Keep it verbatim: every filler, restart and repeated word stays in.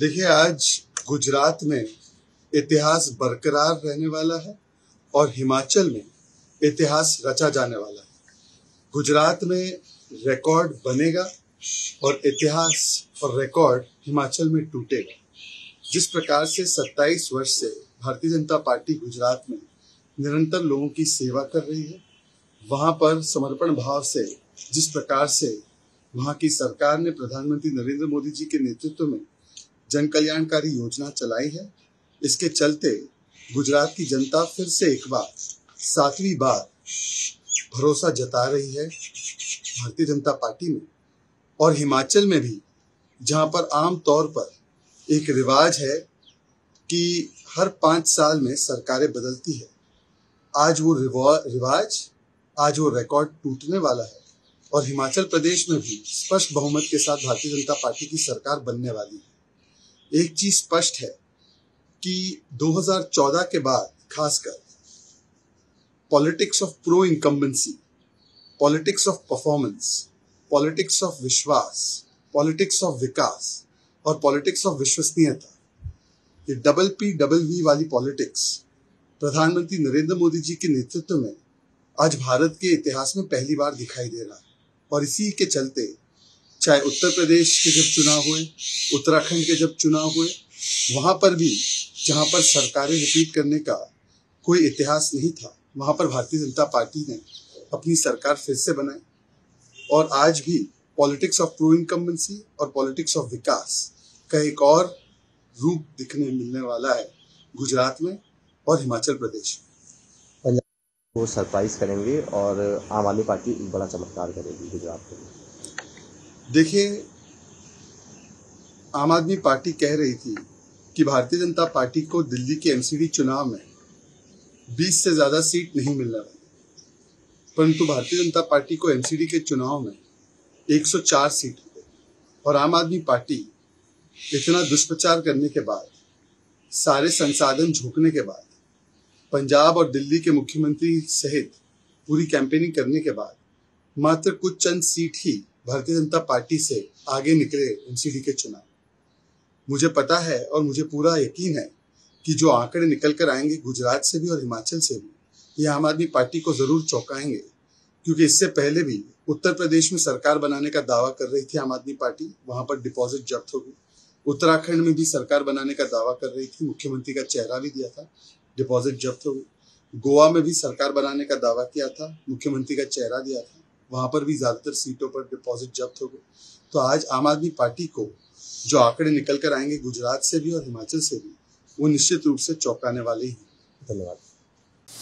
देखिए, आज गुजरात में इतिहास बरकरार रहने वाला है और हिमाचल में इतिहास रचा जाने वाला है। गुजरात में रिकॉर्ड बनेगा और इतिहास और रिकॉर्ड हिमाचल में टूटेगा। जिस प्रकार से सत्ताईस वर्ष से भारतीय जनता पार्टी गुजरात में निरंतर लोगों की सेवा कर रही है, वहाँ पर समर्पण भाव से जिस प्रकार से वहाँ की सरकार ने प्रधानमंत्री नरेंद्र मोदी जी के नेतृत्व में जन कल्याणकारी योजना चलाई है, इसके चलते गुजरात की जनता फिर से एक बार सातवीं बार भरोसा जता रही है भारतीय जनता पार्टी में। और हिमाचल में भी, जहाँ पर आम तौर पर एक रिवाज है कि हर पाँच साल में सरकारें बदलती है, आज वो रिवाज, आज वो रिकॉर्ड टूटने वाला है और हिमाचल प्रदेश में भी स्पष्ट बहुमत के साथ भारतीय जनता पार्टी की सरकार बनने वाली है। एक चीज स्पष्ट है कि दो हज़ार चौदह के बाद खासकर politics of pro incumbency, politics of performance, politics of विश्वास, पॉलिटिक्स ऑफ विकास और पॉलिटिक्स ऑफ विश्वसनीयता, ये डबल पी डबल वी वाली पॉलिटिक्स प्रधानमंत्री नरेंद्र मोदी जी के नेतृत्व में आज भारत के इतिहास में पहली बार दिखाई दे रहा है। और इसी के चलते चाहे उत्तर प्रदेश के जब चुनाव हुए, उत्तराखंड के जब चुनाव हुए, वहाँ पर भी जहाँ पर सरकारें रिपीट करने का कोई इतिहास नहीं था, वहाँ पर भारतीय जनता पार्टी ने अपनी सरकार फिर से बनाई। और आज भी पॉलिटिक्स ऑफ प्रो इनकम्बेंसी और पॉलिटिक्स ऑफ विकास का एक और रूप दिखने मिलने वाला है गुजरात में और हिमाचल प्रदेश में। वो सरप्राइज करेंगे और आम आदमी पार्टी एक बड़ा चमत्कार करेगी गुजरात में। देखिए, आम आदमी पार्टी कह रही थी कि भारतीय जनता पार्टी को दिल्ली के एमसीडी चुनाव में बीस से ज़्यादा सीट नहीं मिलने वाली, परंतु भारतीय जनता पार्टी को एमसीडी के चुनाव में एक सौ चार सीट मिली। और आम आदमी पार्टी इतना दुष्प्रचार करने के बाद, सारे संसाधन झोंकने के बाद, पंजाब और दिल्ली के मुख्यमंत्री सहित पूरी कैंपेनिंग करने के बाद मात्र कुछ चंद सीट ही भारतीय जनता पार्टी से आगे निकले एनसीडी के चुनाव। मुझे पता है और मुझे पूरा यकीन है कि जो आंकड़े निकल कर आएंगे गुजरात से भी और हिमाचल से भी, ये आम आदमी पार्टी को ज़रूर चौंकाएंगे, क्योंकि इससे पहले भी उत्तर प्रदेश में सरकार बनाने का दावा कर रही थी आम आदमी पार्टी, वहाँ पर डिपॉजिट जब्त हो गई। उत्तराखंड में भी सरकार बनाने का दावा कर रही थी, मुख्यमंत्री का चेहरा भी दिया था, डिपॉजिट जब्त हो गई। गोवा में भी सरकार बनाने का दावा किया था, मुख्यमंत्री का चेहरा दिया था, वहाँ पर भी ज़्यादातर सीटों पर डिपॉजिट जब्त हो गई। तो आज आम आदमी पार्टी को जो आंकड़े निकल कर आएंगे गुजरात से भी और हिमाचल से भी, वो निश्चित रूप से चौंकाने वाले ही। धन्यवाद।